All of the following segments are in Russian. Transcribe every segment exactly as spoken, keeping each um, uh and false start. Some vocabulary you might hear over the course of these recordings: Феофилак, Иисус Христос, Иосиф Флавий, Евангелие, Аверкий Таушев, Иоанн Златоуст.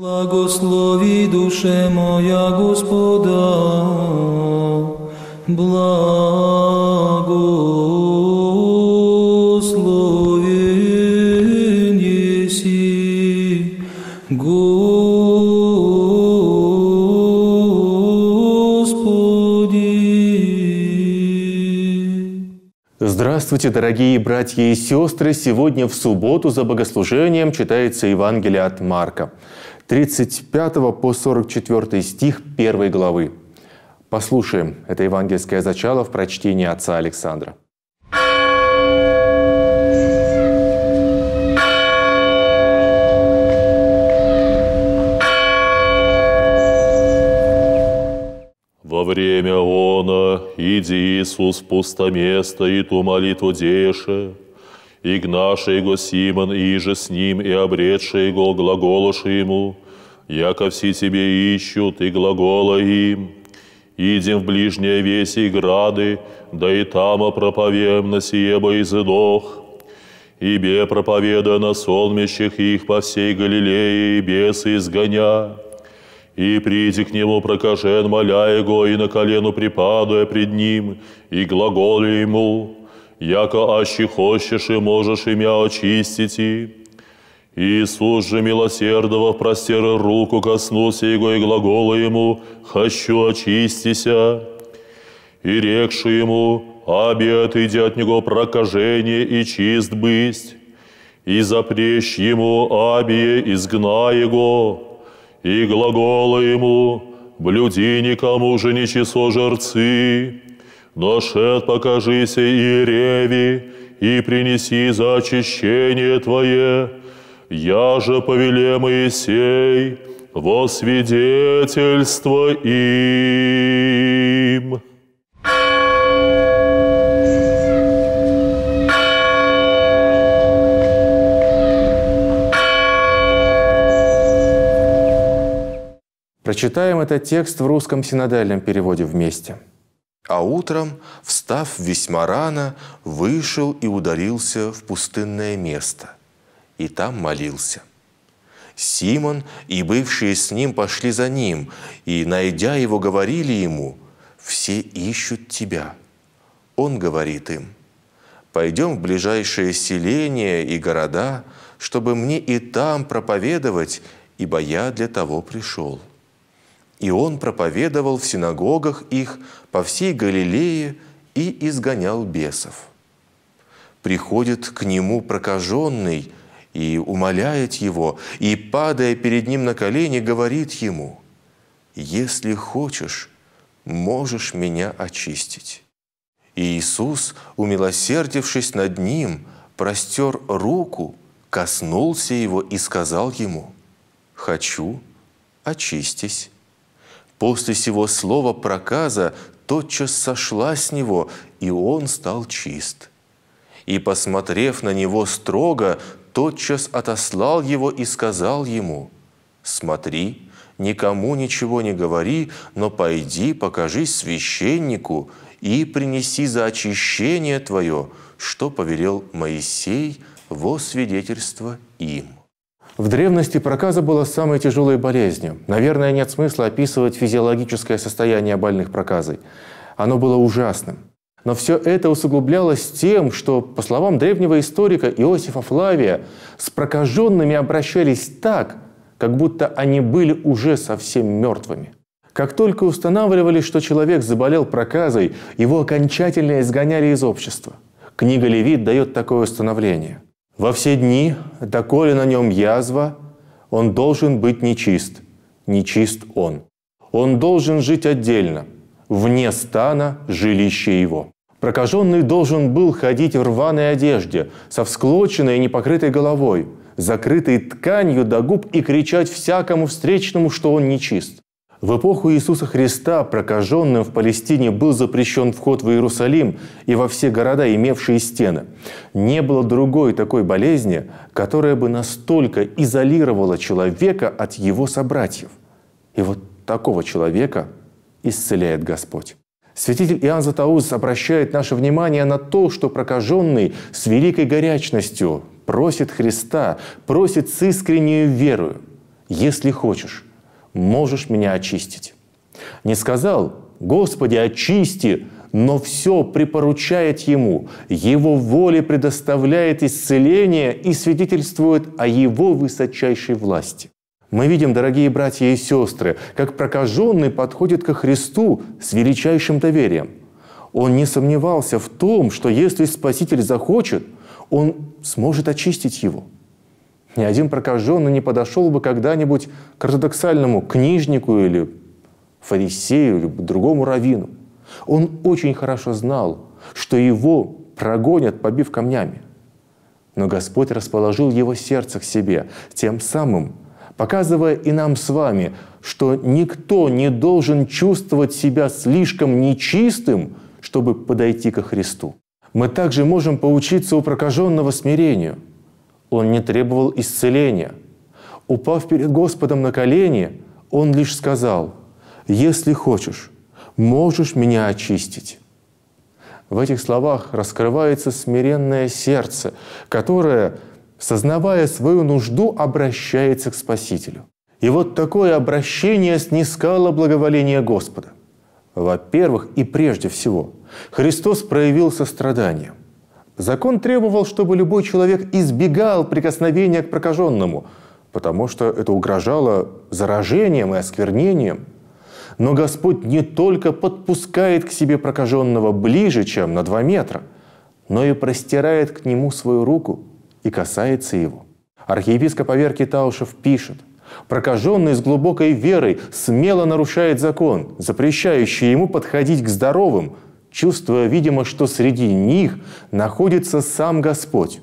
Благослови, душе моя, Господа, благослови неси, Господи. Здравствуйте, дорогие братья и сестры! Сегодня в субботу за богослужением читается Евангелие от Марка, тридцать пятый по сорок четвёртый стих первой главы. Послушаем это евангельское зачало в прочтении отца Александра. «Во время она, иди Иисус в пусто место, и ту молитву деше, и гнавший его Симон, иже с ним, и обретший его глаголоши ему, яко все тебе ищут, и глагола им, идем в ближние веси и грады, да и тама проповем на сие боязидох, и бе проповеда на солнмещах их по всей Галилее, и бесы изгоня, и приди к нему прокажен, моля его, и на колену припадая пред ним, и глаголи ему, яко аще хочешь и можешь имя очистить. Иисус же милосердово простер руку, коснулся его и глагола ему, хочу очистися. И рекши ему, обет иди от него прокажение и чист бысть, и запрещь ему абие изгнай его, и глагола ему, блюди никому же не чесо жерцы, но шед покажися и реви, и принеси за очищение твое, я же повеле Моисей во свидетельство им». Прочитаем этот текст в русском синодальном переводе вместе. «А утром, встав весьма рано, вышел и ударился в пустынное место, и там молился. Симон и бывшие с ним пошли за ним, и, найдя его, говорили ему, все ищут тебя. Он говорит им, пойдем в ближайшие селения и города, чтобы мне и там проповедовать, ибо я для того пришел. И он проповедовал в синагогах их по всей Галилее и изгонял бесов. Приходит к нему прокаженный и умоляет его, и, падая перед ним на колени, говорит ему, «Если хочешь, можешь меня очистить». И Иисус, умилосердившись над ним, простер руку, коснулся его и сказал ему, «Хочу, очистись». После сего слова проказа тотчас сошла с него, и он стал чист. И, посмотрев на него строго, тотчас отослал его и сказал ему, «Смотри, никому ничего не говори, но пойди, покажись священнику и принеси за очищение твое, что повелел Моисей во свидетельство им». В древности проказа была самой тяжелой болезнью. Наверное, нет смысла описывать физиологическое состояние больных проказой. Оно было ужасным. Но все это усугублялось тем, что, по словам древнего историка Иосифа Флавия, с прокаженными обращались так, как будто они были уже совсем мертвыми. Как только устанавливали, что человек заболел проказой, его окончательно изгоняли из общества. Книга Левит дает такое установление. «Во все дни, доколе на нем язва, он должен быть нечист, нечист он. Он должен жить отдельно, вне стана жилища его». Прокаженный должен был ходить в рваной одежде, со всклоченной и непокрытой головой, закрытой тканью до губ и кричать всякому встречному, что он нечист. В эпоху Иисуса Христа прокаженным в Палестине был запрещен вход в Иерусалим и во все города, имевшие стены. Не было другой такой болезни, которая бы настолько изолировала человека от его собратьев. И вот такого человека исцеляет Господь. Святитель Иоанн Златоуст обращает наше внимание на то, что прокаженный с великой горячностью просит Христа, просит с искренней верою. если хочешь, можешь меня очистить. Не сказал: Господи, очисти, но все припоручает Ему, Его воле предоставляет исцеление и свидетельствует о Его высочайшей власти. Мы видим, дорогие братья и сестры, как прокаженный подходит ко Христу с величайшим доверием. Он не сомневался в том, что если Спаситель захочет, Он сможет очистить его. Ни один прокаженный не подошел бы когда-нибудь к ортодоксальному книжнику или фарисею или другому раввину. Он очень хорошо знал, что его прогонят, побив камнями. Но Господь расположил его сердце к себе, тем самым показывая и нам с вами, что никто не должен чувствовать себя слишком нечистым, чтобы подойти ко Христу. Мы также можем поучиться у прокаженного смирению. Он не требовал исцеления. Упав перед Господом на колени, он лишь сказал: «Если хочешь, можешь меня очистить». В этих словах раскрывается смиренное сердце, которое, сознавая свою нужду, обращается к Спасителю. И вот такое обращение снискало благоволение Господа. Во-первых, и прежде всего, Христос проявил сострадание. Закон требовал, чтобы любой человек избегал прикосновения к прокаженному, потому что это угрожало заражением и осквернением. Но Господь не только подпускает к себе прокаженного ближе, чем на два метра, но и простирает к нему свою руку и касается его. Архиепископ Аверкий Таушев пишет: «Прокаженный с глубокой верой смело нарушает закон, запрещающий ему подходить к здоровым, чувствуя, видимо, что среди них находится сам Господь.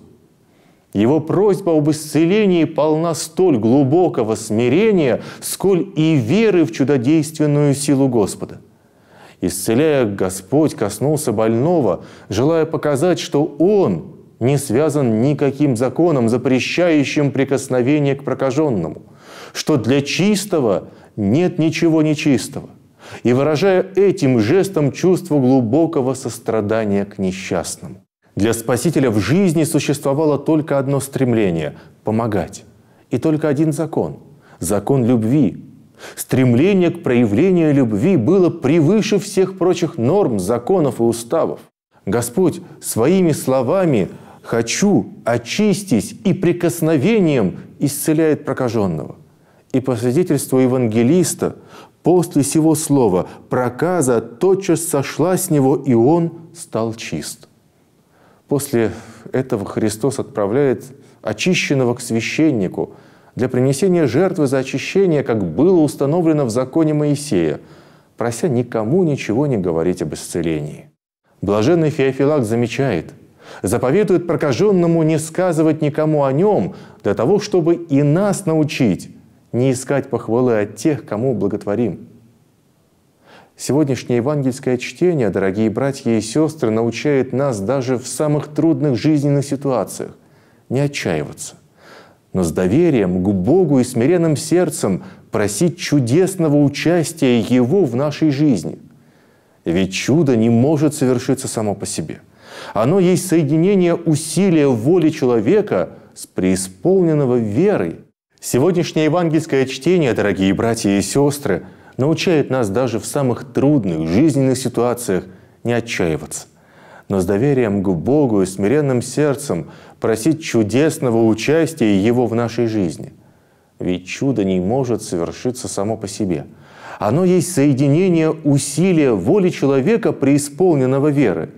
Его просьба об исцелении полна столь глубокого смирения, сколь и веры в чудодейственную силу Господа. Исцеляя, Господь коснулся больного, желая показать, что Он не связан никаким законом, запрещающим прикосновение к прокаженному, что для чистого нет ничего нечистого, и выражая этим жестом чувство глубокого сострадания к несчастному». Для Спасителя в жизни существовало только одно стремление – помогать. И только один закон – закон любви. Стремление к проявлению любви было превыше всех прочих норм, законов и уставов. Господь своими словами «хочу, очистись» и прикосновением исцеляет прокаженного. И по свидетельству евангелиста, после сего слова проказа тотчас сошла с него, и он стал чист. После этого Христос отправляет очищенного к священнику для принесения жертвы за очищение, как было установлено в законе Моисея, прося никому ничего не говорить об исцелении. Блаженный Феофилак замечает: «Заповедует прокаженному не сказывать никому о нем, для того, чтобы и нас научить не искать похвалы от тех, кому благотворим». Сегодняшнее евангельское чтение, дорогие братья и сестры, научает нас даже в самых трудных жизненных ситуациях не отчаиваться, но с доверием к Богу и смиренным сердцем просить чудесного участия Его в нашей жизни. Ведь чудо не может совершиться само по себе. Оно есть соединение усилия воли человека с преисполненного верой. Сегодняшнее евангельское чтение, дорогие братья и сестры, научает нас даже в самых трудных жизненных ситуациях не отчаиваться, но с доверием к Богу и смиренным сердцем просить чудесного участия Его в нашей жизни. Ведь чудо не может совершиться само по себе. Оно есть соединение усилия воли человека, преисполненного веры,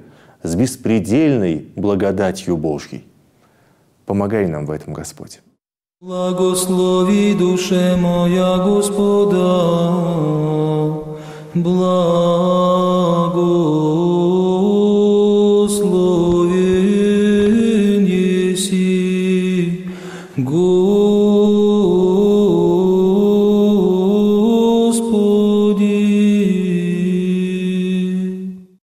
с беспредельной благодатью Божьей. Помогай нам в этом, Господь. Благослови, душе моя, Господа, благословен еси, Господи.